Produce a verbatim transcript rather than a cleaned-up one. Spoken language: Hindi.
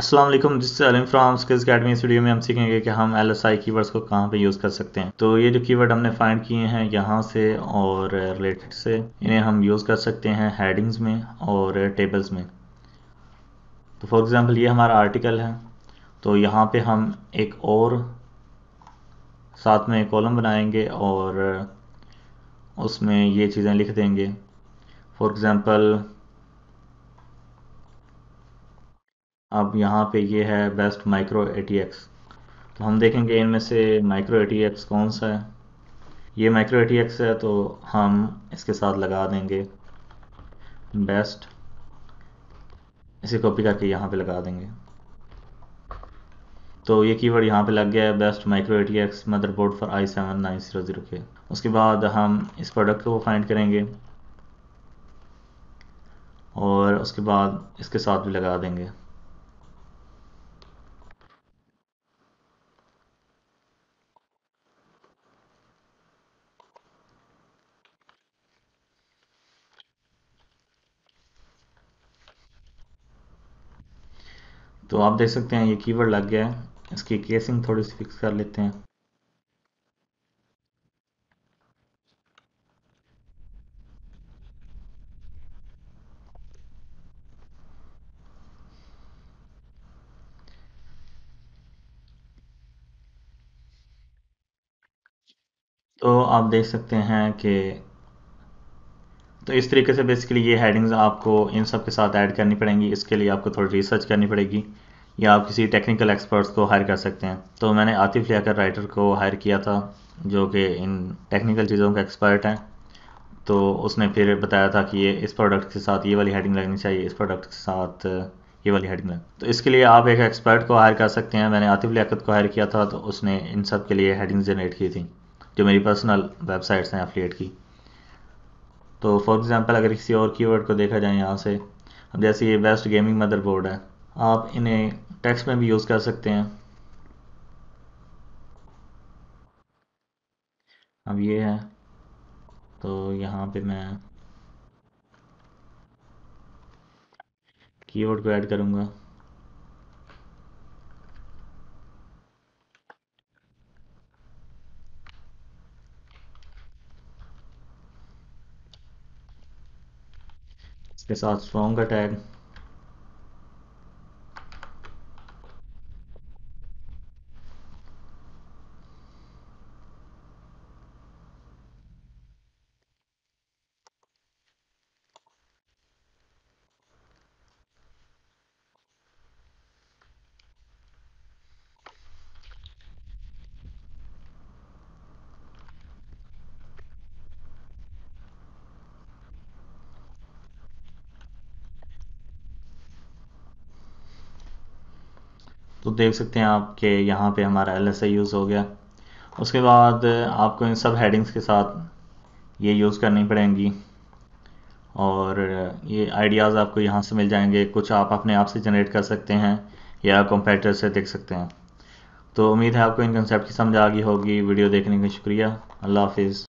अस्सलाम वालेकुम, this is Alam from Skills Academy. इस वीडियो में हम सीखेंगे कि हम एल एस आई कीवर्ड्स को कहाँ पे यूज़ कर सकते हैं। तो ये जो कीवर्ड हमने फाइंड किए हैं यहाँ से और रिलेटेड से, इन्हें हम यूज़ कर सकते हैं हेडिंग्स में और टेबल्स में। तो फॉर एग्जांपल ये हमारा आर्टिकल है, तो यहाँ पे हम एक और साथ में कॉलम बनाएंगे और उसमें ये चीज़ें लिख देंगे। फॉर एग्ज़ाम्पल अब यहाँ पे ये है best micro A T X. तो हम देखेंगे इनमें से माइक्रो ए टी एक्स कौन सा है। ये माइक्रो ए टी एक्स है तो हम इसके साथ लगा देंगे बेस्ट, इसे कॉपी करके यहाँ पे लगा देंगे। तो ये कीवर्ड यहाँ पे लग गया है, best micro A T X motherboard for I seven nine zero zero K. उसके बाद हम इस प्रोडक्ट को फाइंड करेंगे और उसके बाद इसके साथ भी लगा देंगे। तो आप देख सकते हैं ये कीवर्ड लग गया है। इसकी केसिंग थोड़ी सी फिक्स कर लेते हैं। तो आप देख सकते हैं कि तो इस तरीके से बेसिकली ये हेडिंग्स आपको इन सब के साथ ऐड करनी पड़ेंगी। इसके लिए आपको थोड़ी रिसर्च करनी पड़ेगी या आप किसी टेक्निकल एक्सपर्ट्स को हायर कर सकते हैं। तो मैंने आतिफ लियाकत राइटर को हायर किया था जो कि इन टेक्निकल चीज़ों का एक्सपर्ट है। तो उसने फिर बताया था कि ये इस प्रोडक्ट के साथ ये वाली हेडिंग लगनी चाहिए, इस प्रोडक्ट के साथ ये वाली हेडिंग लग। तो इसके लिए आप एक एक्सपर्ट को हायर कर सकते हैं। मैंने आतिफ लियाकत को हायर किया था तो उसने इन सब के लिए हेडिंग जनरेट की थी जो मेरी पर्सनल वेबसाइट्स हैं एफिलिएट की। तो फॉर एग्जांपल अगर किसी और कीवर्ड को देखा जाए यहाँ से, अब जैसे ये बेस्ट गेमिंग मदरबोर्ड है, आप इन्हें टेक्स्ट में भी यूज़ कर सकते हैं। अब ये है तो यहाँ पे मैं कीवर्ड को ऐड करूँगा। के साथ स्ट्रॉन्ग का टैग तो देख सकते हैं आप कि यहाँ पे हमारा एल एस आई यूज़ हो गया। उसके बाद आपको इन सब हेडिंग्स के साथ ये यूज़ करनी पड़ेंगी और ये आइडियाज़ आपको यहाँ से मिल जाएंगे। कुछ आप अपने आप से जनरेट कर सकते हैं या कंपैरेटर से देख सकते हैं। तो उम्मीद है आपको इन कंसेप्ट की समझ आ गई होगी। वीडियो देखने का शुक्रिया। अल्लाह हाफिज़।